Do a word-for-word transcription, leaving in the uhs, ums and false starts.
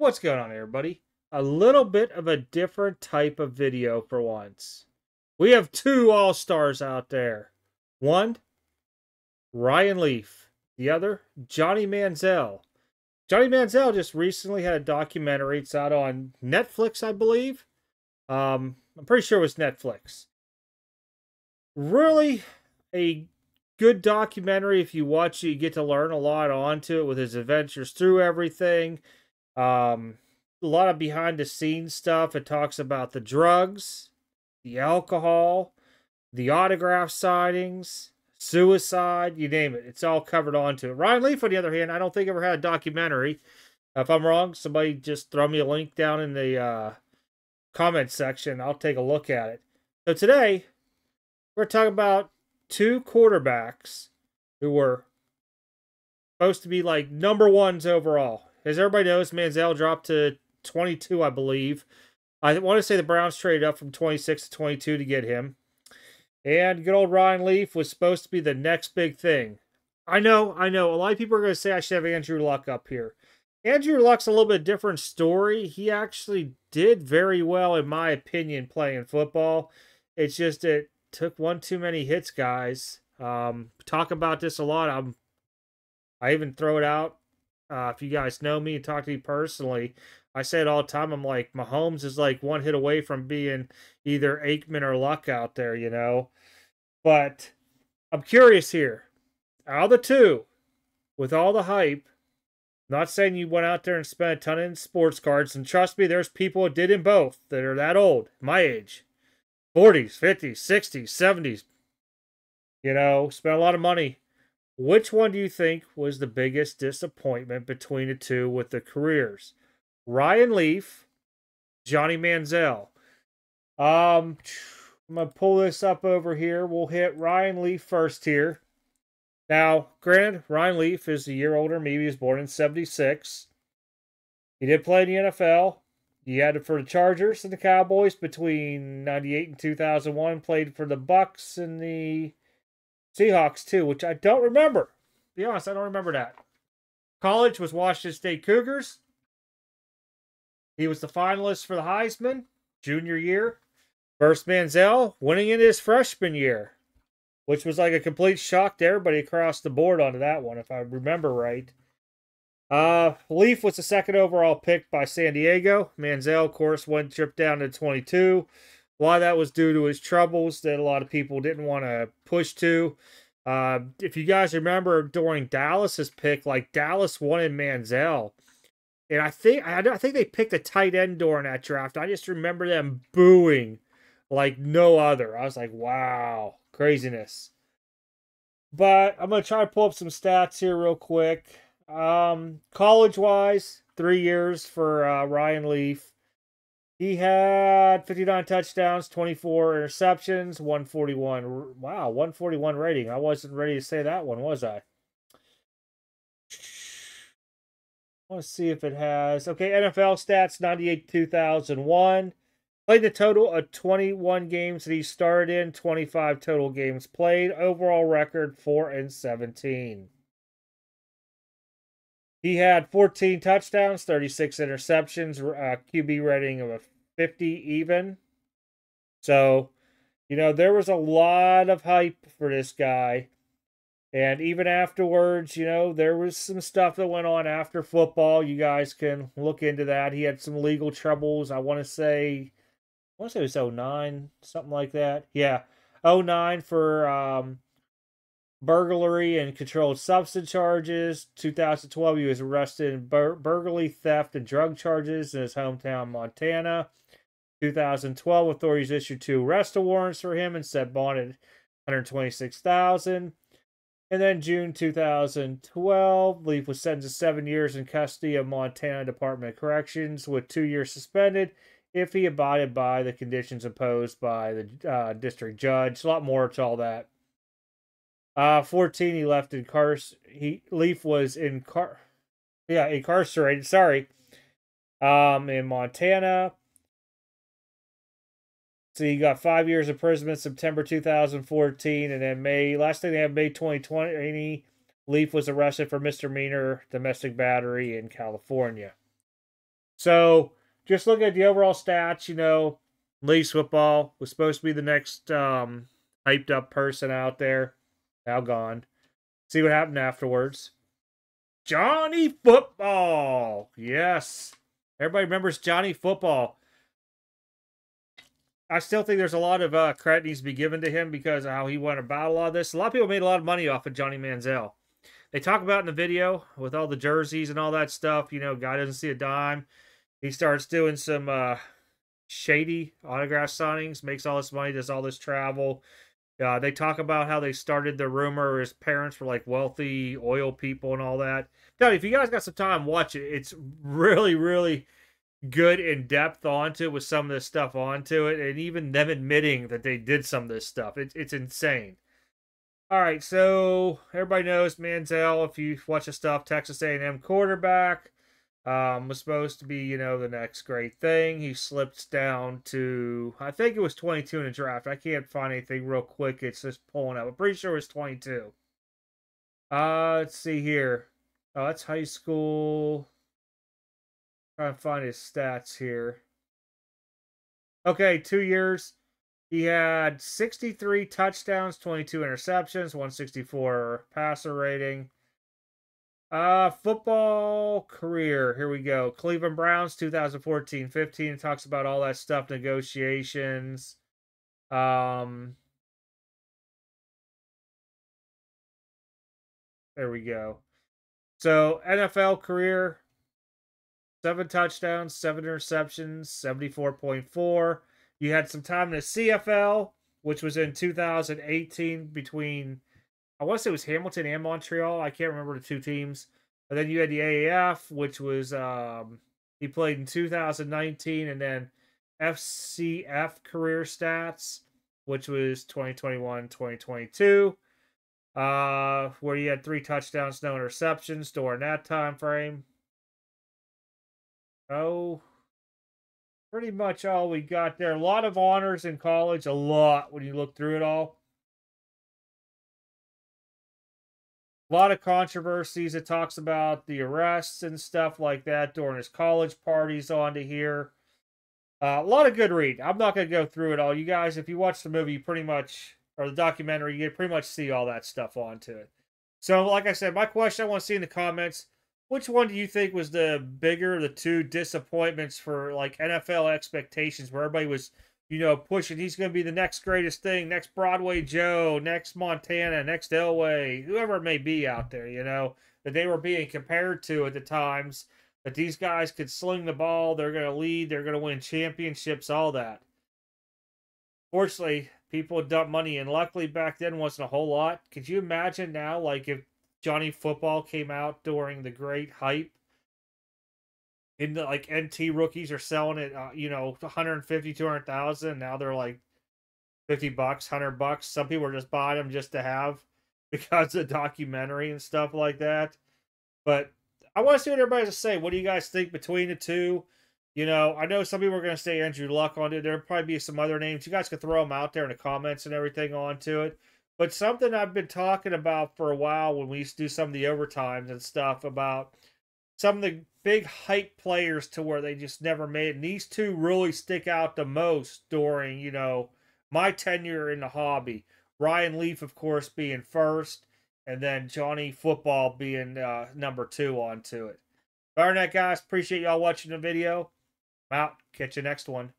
What's going on, everybody? A little bit of a different type of video for once. We have two all-stars out there. One, Ryan Leaf. The other, Johnny Manziel. Johnny Manziel just recently had a documentary. It's out on Netflix, I believe. Um, I'm pretty sure it was Netflix. Really a good documentary. If you watch it, you get to learn a lot onto it with his adventures through everything. Um, a lot of behind-the-scenes stuff. It talks about the drugs, the alcohol, the autograph signings, suicide, you name it. It's all covered onto it. Ryan Leaf, on the other hand, I don't think ever had a documentary. If I'm wrong, somebody just throw me a link down in the uh, comment section. I'll take a look at it. So today, we're talking about two quarterbacks who were supposed to be like number ones overall. As everybody knows, Manziel dropped to twenty-two, I believe. I want to say the Browns traded up from twenty-six to twenty-two to get him. And good old Ryan Leaf was supposed to be the next big thing. I know, I know. A lot of people are going to say I should have Andrew Luck up here. Andrew Luck's a little bit different story. He actually did very well, in my opinion, playing football. It's just it took one too many hits, guys. Um, talk about this a lot. I'm, I even throw it out. Uh, if you guys know me and talk to me personally, I say it all the time. I'm like, Mahomes is like one hit away from being either Aikman or Luck out there, you know. But I'm curious here. Out of the two, with all the hype, I'm not saying you went out there and spent a ton in sports cards. And trust me, there's people that did in both that are that old, my age. forties, fifties, sixties, seventies. You know, spent a lot of money. Which one do you think was the biggest disappointment between the two with the careers? Ryan Leaf, Johnny Manziel. Um, I'm going to pull this up over here. We'll hit Ryan Leaf first here. Now, granted, Ryan Leaf is a year older than me. He was born in seventy-six. He did play in the N F L. He had it for the Chargers and the Cowboys between ninety-eight and two thousand one. Played for the Bucks and the Seahawks, too, which I don't remember. To be honest, I don't remember that. College was Washington State Cougars. He was the finalist for the Heisman, junior year. First Manziel, winning in his freshman year, which was like a complete shock to everybody across the board onto that one, if I remember right. Uh, Leaf was the second overall pick by San Diego. Manziel, of course, went trip down to twenty-two. A lot of that was due to his troubles that a lot of people didn't want to push to. Uh, if you guys remember during Dallas's pick, like Dallas wanted Manziel. And I think I, I think they picked a tight end during that draft. I just remember them booing like no other. I was like, wow, craziness. But I'm going to try to pull up some stats here real quick. Um, college-wise, three years for uh, Ryan Leaf. He had fifty-nine touchdowns, twenty-four interceptions, one forty-one. Wow, one forty-one rating. I wasn't ready to say that one, was I? Let's see if it has. Okay, N F L stats, ninety-eight to two thousand one. Played a total of twenty-one games that he started in, twenty-five total games played. Overall record, four and seventeen. He had fourteen touchdowns, thirty-six interceptions, uh, Q B rating of a fifty even. So, you know, there was a lot of hype for this guy. And even afterwards, you know, there was some stuff that went on after football. You guys can look into that. He had some legal troubles. I want to say, I want to say it was oh nine, something like that. Yeah, oh nine for... Um, burglary and controlled substance charges. two thousand twelve, he was arrested in bur burglary, theft, and drug charges in his hometown, Montana. two thousand twelve, authorities issued two arrest warrants for him and set bond at one hundred twenty-six thousand dollars. And then June two thousand twelve, Leaf was sentenced to seven years in custody of Montana Department of Corrections with two years suspended if he abided by the conditions imposed by the uh, district judge. A lot more to all that. Uh, fourteen, he left incarcer- he Leaf was incar- yeah, incarcerated, sorry, um, in Montana. So he got five years imprisonment, September two thousand fourteen, and then May, last thing they have, May twenty twenty, Leaf was arrested for misdemeanor domestic battery in California. So just looking at the overall stats, you know, Leafs football was supposed to be the next um, hyped up person out there. Now gone. See what happened afterwards. Johnny Football. Yes. Everybody remembers Johnny Football. I still think there's a lot of uh, credit needs to be given to him because of how he went about a lot of this. A lot of people made a lot of money off of Johnny Manziel. They talk about in the video with all the jerseys and all that stuff. You know, guy doesn't see a dime. He starts doing some uh, shady autograph signings, makes all this money, does all this travel. Uh, they talk about how they started the rumor his parents were like wealthy oil people and all that. Now, if you guys got some time, watch it. It's really, really good in depth onto it with some of this stuff onto it. And even them admitting that they did some of this stuff. It, it's insane. All right, so everybody knows Manziel, if you watch the stuff, Texas A and M quarterback, um, was supposed to be, you know, the next great thing. He slips down to, I think it was twenty-two in the draft. I can't find anything real quick. It's just pulling up. I'm pretty sure it was twenty-two. Uh, let's see here. Oh, that's high school. I'm trying to find his stats here. Okay, two years. He had sixty-three touchdowns, twenty-two interceptions, one sixty-four passer rating. Uh, football career. Here we go. Cleveland Browns, two thousand fourteen fifteen. It talks about all that stuff, negotiations. Um, there we go. So, N F L career, seven touchdowns, seven interceptions, seventy-four point four. You had some time in the C F L, which was in two thousand eighteen between, I want to say it was Hamilton and Montreal. I can't remember the two teams. But then you had the A A F, which was, um, he played in two thousand nineteen. And then F C F career stats, which was twenty twenty-one twenty twenty-two, uh, where you had three touchdowns, no interceptions during that time frame. Oh. Pretty much all we got there. A lot of honors in college. A lot when you look through it all. A lot of controversies. It talks about the arrests and stuff like that during his college parties onto here. Uh, a lot of good read. I'm not going to go through it all. You guys, if you watch the movie, you pretty much, or the documentary, you pretty much see all that stuff onto it. So, like I said, my question I want to see in the comments, which one do you think was the bigger of the two disappointments for, like, N F L expectations where everybody was, you know, pushing, he's going to be the next greatest thing, next Broadway Joe, next Montana, next Elway, whoever it may be out there, you know, that they were being compared to at the times, that these guys could sling the ball, they're going to lead, they're going to win championships, all that. Fortunately, people dumped money, and luckily back then wasn't a whole lot. Could you imagine now, like, if Johnny Football came out during the great hype, in the, like, N T rookies are selling it, uh, you know, one fifty, two hundred thousand. Now they're like fifty bucks, one hundred bucks. Some people are just buying them just to have because of the documentary and stuff like that. But I want to see what everybody has to say. What do you guys think between the two? You know, I know some people are going to say Andrew Luck on it. There'll probably be some other names. You guys can throw them out there in the comments and everything onto it. But something I've been talking about for a while when we used to do some of the overtimes and stuff about some of the big hype players to where they just never made it. And these two really stick out the most during, you know, my tenure in the hobby. Ryan Leaf, of course, being first, and then Johnny Football being uh, number two onto it. All right, guys, appreciate y'all watching the video. I'm out. Catch you next one.